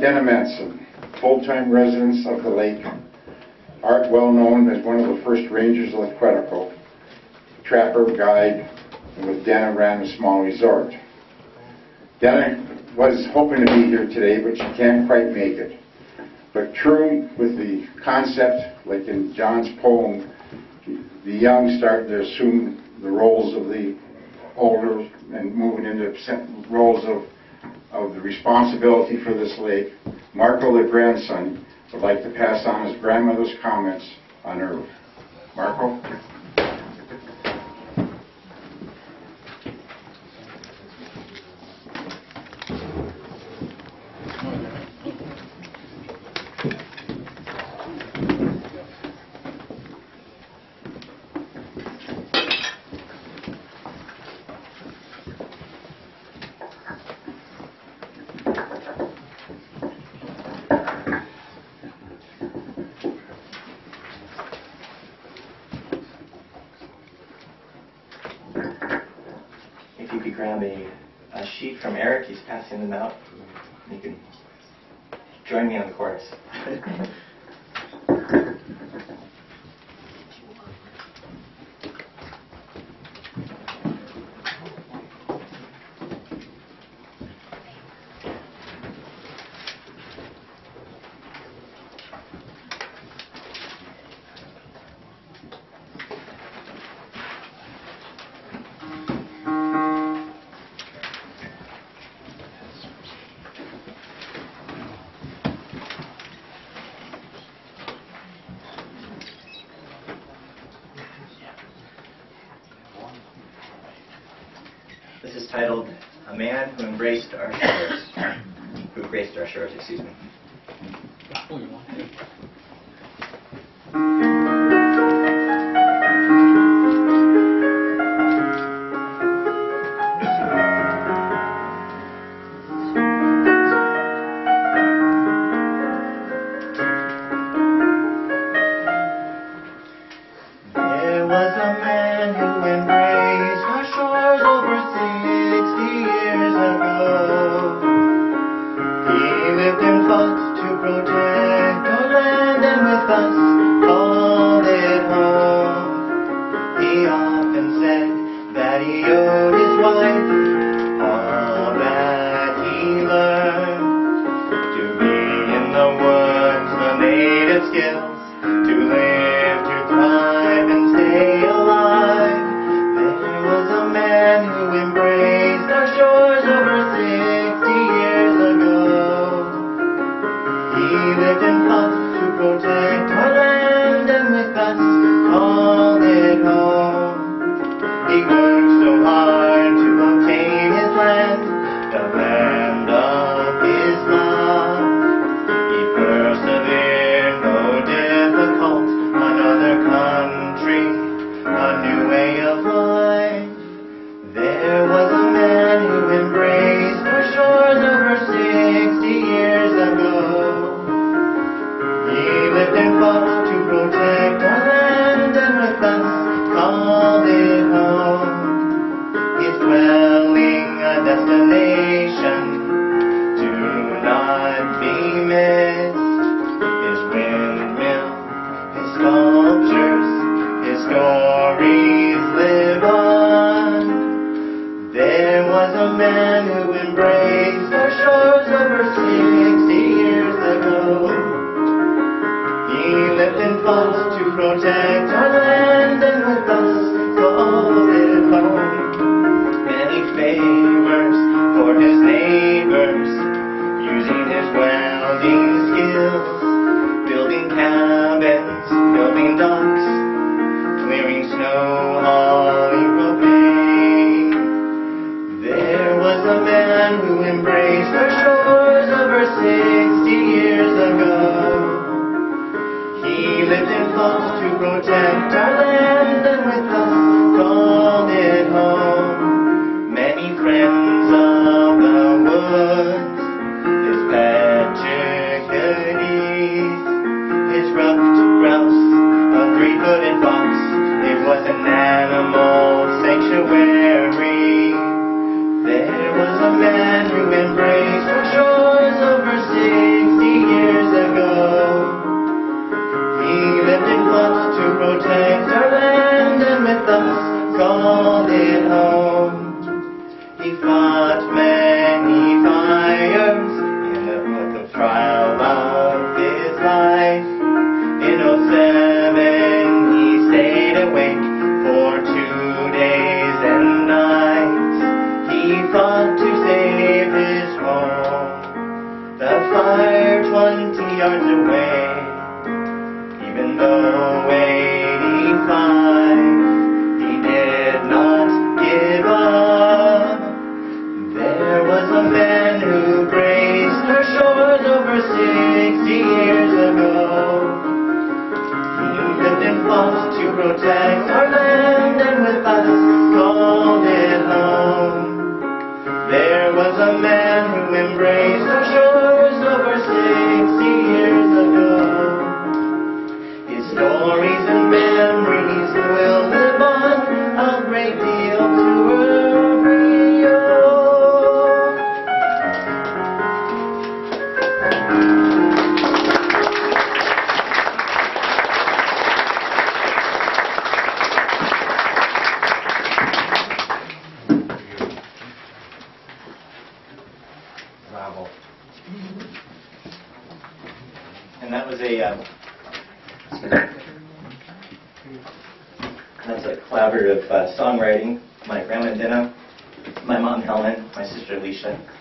Dinna Madsen, full-time residence of the lake, art well known as one of the first rangers of the Quetico, trapper, guide, and with Dinna ran a small resort. Dinna was hoping to be here today, but she can't quite make it. But true with the concept, like in John's poem, the young start to assume the roles of the older and moving into roles of the responsibility for this lake, Marco the grandson would like to pass on his grandmother's comments on Irving. Marco? If you could grab a sheet from Eric, he's passing them out. You can join me on the chorus. This is titled, A Man Who Embraced Our Shores. Who graced our shores, excuse me. There was a man who embraced our shores over 60 years ago. He lived in thoughts to protect our land, and with us called it home. He often said that he owed his wife all that he learned, to be in the woods, the native skills, to live, to thrive, and stay alive. There was a man who embraced our shores over 60 years ago. He lived in thoughts to protect our land, and with us called it home. He worked so hard to obtain his land, the land of his love. He persevered, though difficult, another country, a new way of life. There was a man who embraced our shores over 60 years ago. He lived and fought to protect our land, and with us called it home. He's dwelling a destination to not be missed. His windmill, his sculptures, his stories live on. There was a man who embraced our shores over 60 years ago. He lived and fought to protect our land, and with us called it home. And he favors for his neighbors, using his welding skills, building cabins, building docks, clearing snow, all he remained. There was a man who embraced our shores over 60 years ago. He lived and fought to protect our land, and with us called it home. Many friends of the woods, his Patrickese, his ruffed grouse, a 3-footed fox, it was an animal sanctuary. There was a man who embraced our shores over sea. protects our land and with us called it home. There was a man who embraced our shores over 60 years ago. His stories and memories will live on a great deal to Rio. And that was a collaborative songwriting. My grandma Dinna, my mom Helen, my sister Alicia.